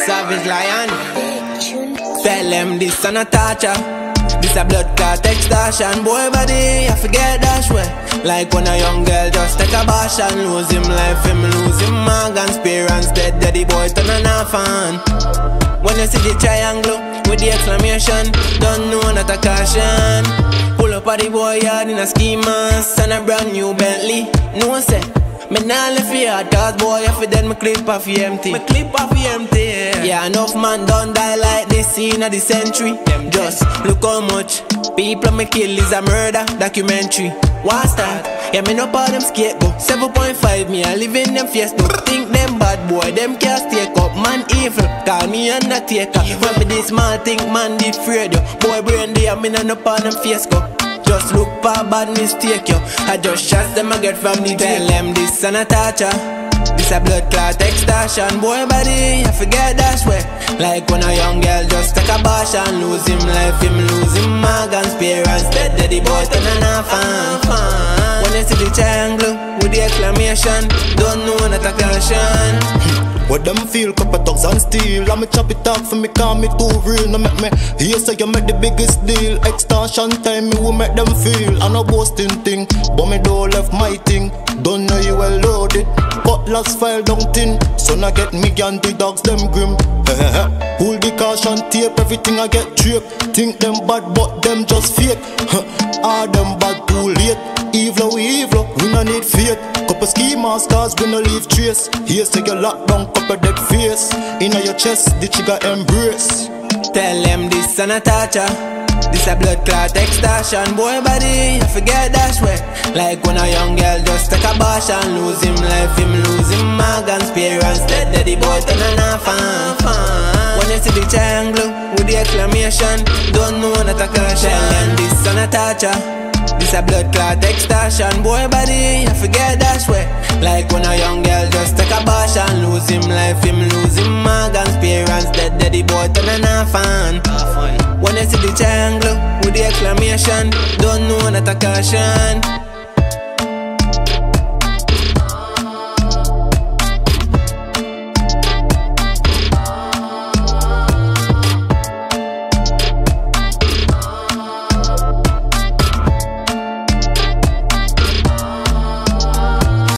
SavageLion, tell them this an attacher. This a blood clot extortion. Boy body, I forget dash way. Like when a young girl just take a bash and lose him life, him lose him organs. Parents dead, daddy boy turn an orphan. When you see the triangle with the exclamation, don't know not a caution. Pull up at the boy yard in a ski mask and a brand new Bentley. No say, me nah left the yard, cause boy if you dead me clip off you empty. Me clip off you empty. Yeah, enough man don't die like this in the century. Just look how much people me kill is a murder documentary. What's that? Yeah, me no part them scapegoat. 7.5 me I live in them Facebook. Think them bad boy, them can't take up. Man evil, call me undertaker. When me this small think man did afraid yo. Boy brain there, me no part them face go. Just look for bad mistake yo. I just shots them I get from the tell them this an attacher. This a blood clot extortion. Boy body, I forget dash way. Like when a young girl just take a bash and lose him life, him lose him organs. Parents dead, daddy boy turn an orphan. See the triangle with the exclamation, don't know not a caution. What them feel, couple thugs and steal. I me chop it off for me, call me too real. No make me here say you make the biggest deal. Extortion time me will make them feel. I no boasting thing, but me don't left my thing. Don't know you well loaded, but last file down tin. So now get me and the dogs them grim. Pull the caution tape, everything I get tripped. Think them bad, but them just fake. All them bad too late. Evil, we no need faith. Couple schemas, cause we no leave trace. Here take your lock down, couple dead face. Inna your chest, the trigger embrace. Tell them this an attacher. This a blood clot extortion. Boy body, I forget dash way. Like when a young girl just take a bash and lose him life, him lose him organs. Parents dead, daddy boy turn an orphan. When you see the triangle with the exclamation, don't know not a caution. Tell them this an attacher. This a blood clot extortion. Boy body, I forget dash way. Like when a young girl just take a bash and lose him life, him lose him organs. Parents dead, daddy boy turn an orphan. When you see the triangle with the exclamation, don't know not a caution.